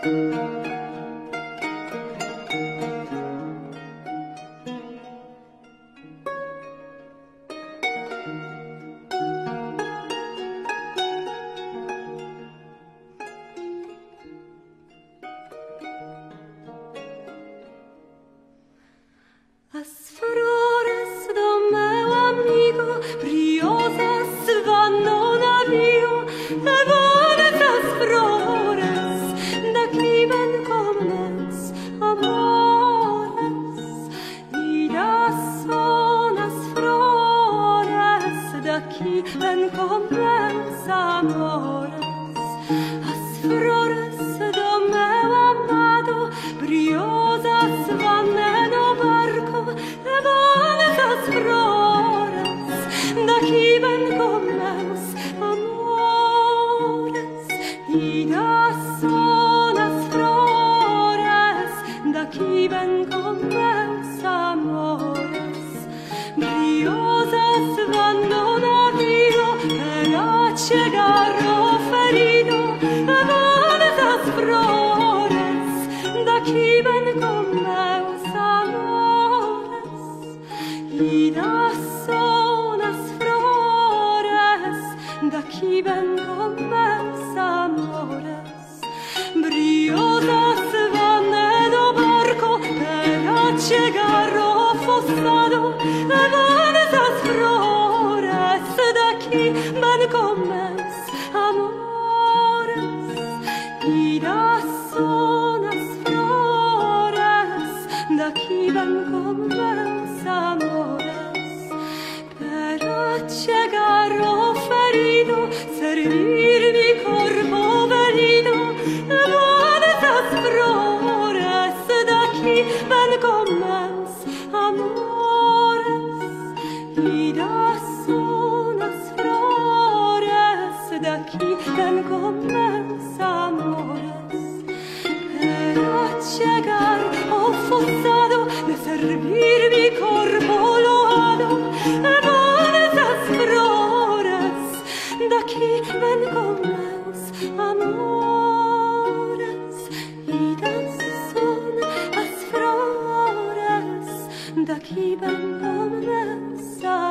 Keep on coming outside.